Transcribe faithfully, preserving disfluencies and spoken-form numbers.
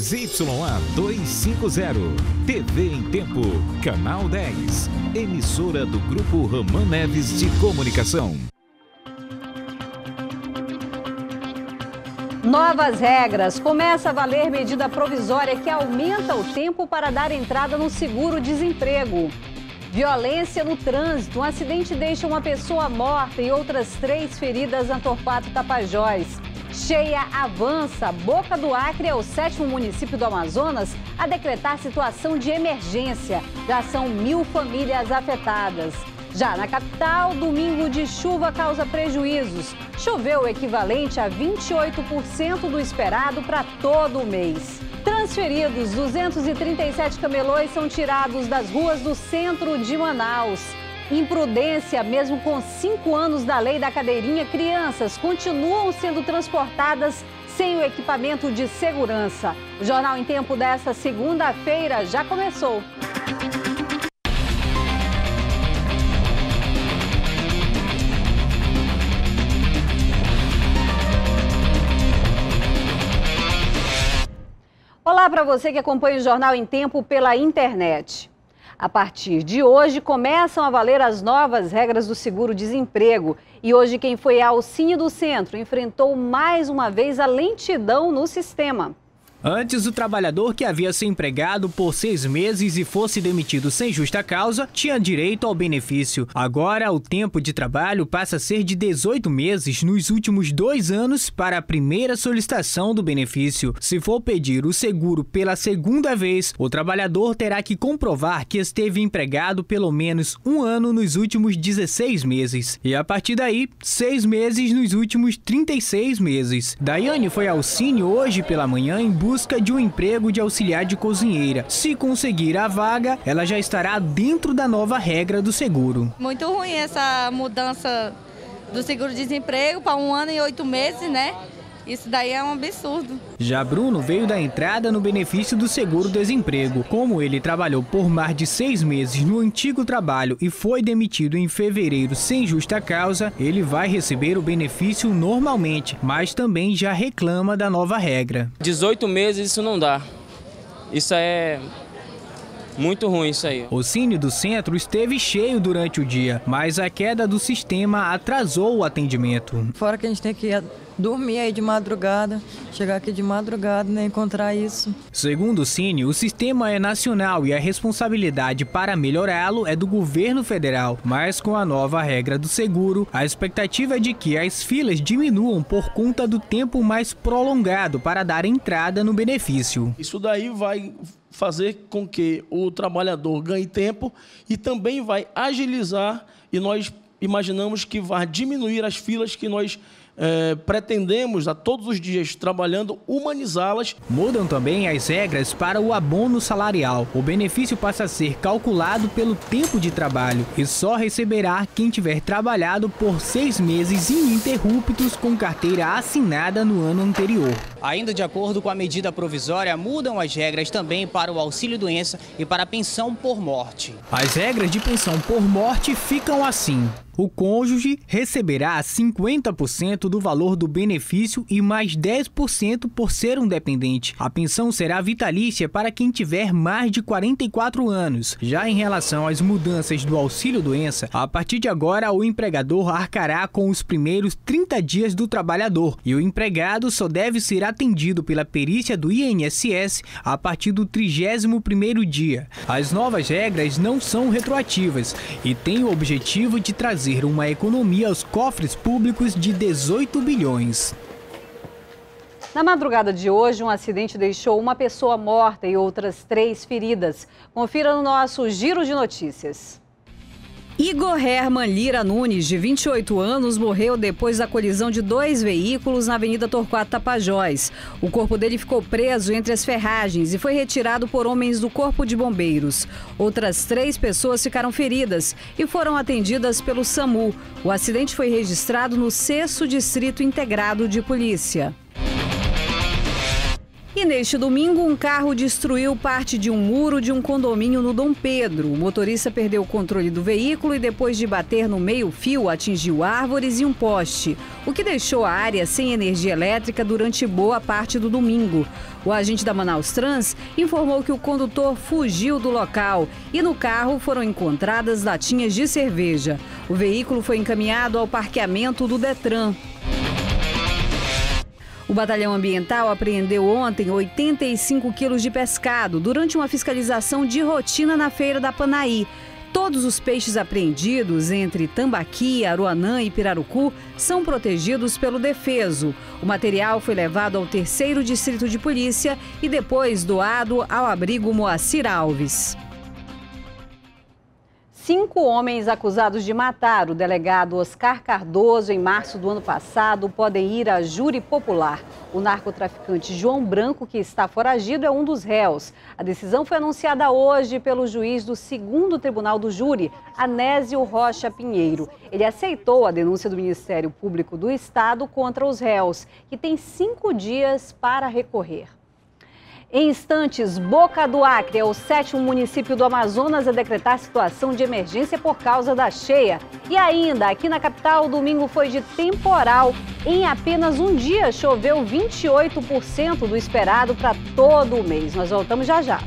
Z Y A duzentos e cinquenta, T V em Tempo, Canal dez, emissora do Grupo Ramã Neves de Comunicação. Novas regras. Começa a valer medida provisória que aumenta o tempo para dar entrada no seguro-desemprego. Violência no trânsito. Um acidente deixa uma pessoa morta e outras três feridas na Torquato Tapajós. Cheia avança. Boca do Acre é o sétimo município do Amazonas a decretar situação de emergência. Já são mil famílias afetadas. Já na capital, domingo de chuva causa prejuízos. Choveu o equivalente a vinte e oito por cento do esperado para todo o mês. Transferidos, duzentos e trinta e sete camelôs são tirados das ruas do centro de Manaus. Imprudência, mesmo com cinco anos da lei da cadeirinha, crianças continuam sendo transportadas sem o equipamento de segurança. O Jornal em Tempo desta segunda-feira já começou. Olá para você que acompanha o Jornal em Tempo pela internet. A partir de hoje começam a valer as novas regras do seguro-desemprego. E hoje quem foi auxílio do centro enfrentou mais uma vez a lentidão no sistema. Antes, o trabalhador que havia se empregado por seis meses e fosse demitido sem justa causa tinha direito ao benefício. Agora, o tempo de trabalho passa a ser de dezoito meses nos últimos dois anos para a primeira solicitação do benefício. Se for pedir o seguro pela segunda vez, o trabalhador terá que comprovar que esteve empregado pelo menos um ano nos últimos dezesseis meses. E a partir daí, seis meses nos últimos trinta e seis meses. Daiane foi ao Sine hoje pela manhã em busca de um emprego de auxiliar de cozinheira. Se conseguir a vaga, ela já estará dentro da nova regra do seguro. Muito ruim essa mudança do seguro-desemprego para um ano e oito meses, né? Isso daí é um absurdo. Já Bruno veio da entrada no benefício do seguro-desemprego. Como ele trabalhou por mais de seis meses no antigo trabalho e foi demitido em fevereiro sem justa causa, ele vai receber o benefício normalmente, mas também já reclama da nova regra. dezoito meses isso não dá. Isso é... muito ruim isso aí. O Cine do centro esteve cheio durante o dia, mas a queda do sistema atrasou o atendimento. Fora que a gente tem que dormir aí de madrugada, chegar aqui de madrugada, né, encontrar isso. Segundo o Cine, o sistema é nacional e a responsabilidade para melhorá-lo é do governo federal. Mas com a nova regra do seguro, a expectativa é de que as filas diminuam por conta do tempo mais prolongado para dar entrada no benefício. Isso daí vai fazer com que o trabalhador ganhe tempo e também vai agilizar, e nós imaginamos que vai diminuir as filas que nós eh, pretendemos a todos os dias trabalhando, humanizá-las. Mudam também as regras para o abono salarial. O benefício passa a ser calculado pelo tempo de trabalho e só receberá quem tiver trabalhado por seis meses ininterruptos com carteira assinada no ano anterior. Ainda de acordo com a medida provisória, mudam as regras também para o auxílio-doença e para a pensão por morte. As regras de pensão por morte ficam assim. O cônjuge receberá cinquenta por cento do valor do benefício e mais dez por cento por ser um dependente. A pensão será vitalícia para quem tiver mais de quarenta e quatro anos. Já em relação às mudanças do auxílio-doença, a partir de agora o empregador arcará com os primeiros trinta dias do trabalhador e o empregado só deve ser atendido pela perícia do I N S S a partir do trigésimo primeiro dia. As novas regras não são retroativas e têm o objetivo de trazer uma economia aos cofres públicos de dezoito bilhões. Na madrugada de hoje, um acidente deixou uma pessoa morta e outras três feridas. Confira no nosso Giro de Notícias. Igor Hermann Lira Nunes, de vinte e oito anos, morreu depois da colisão de dois veículos na Avenida Torquato Tapajós. O corpo dele ficou preso entre as ferragens e foi retirado por homens do Corpo de Bombeiros. Outras três pessoas ficaram feridas e foram atendidas pelo SAMU. O acidente foi registrado no sexto Distrito Integrado de Polícia. E neste domingo, um carro destruiu parte de um muro de um condomínio no Dom Pedro. O motorista perdeu o controle do veículo e, depois de bater no meio-fio, atingiu árvores e um poste, o que deixou a área sem energia elétrica durante boa parte do domingo. O agente da Manaus Trans informou que o condutor fugiu do local e no carro foram encontradas latinhas de cerveja. O veículo foi encaminhado ao parqueamento do Detran. O Batalhão Ambiental apreendeu ontem oitenta e cinco quilos de pescado durante uma fiscalização de rotina na feira da Panaí. Todos os peixes apreendidos entre Tambaqui, Aruanã e Pirarucu são protegidos pelo defeso. O material foi levado ao terceiro distrito de polícia e depois doado ao abrigo Moacir Alves. Cinco homens acusados de matar o delegado Oscar Cardoso em março do ano passado podem ir a júri popular. O narcotraficante João Branco, que está foragido, é um dos réus. A decisão foi anunciada hoje pelo juiz do segundo Tribunal do Júri, Anésio Rocha Pinheiro. Ele aceitou a denúncia do Ministério Público do Estado contra os réus, que tem cinco dias para recorrer. Em instantes, Boca do Acre é o sétimo município do Amazonas a decretar situação de emergência por causa da cheia. E ainda, aqui na capital, o domingo foi de temporal. Em apenas um dia, choveu vinte e oito por cento do esperado para todo o mês. Nós voltamos já já.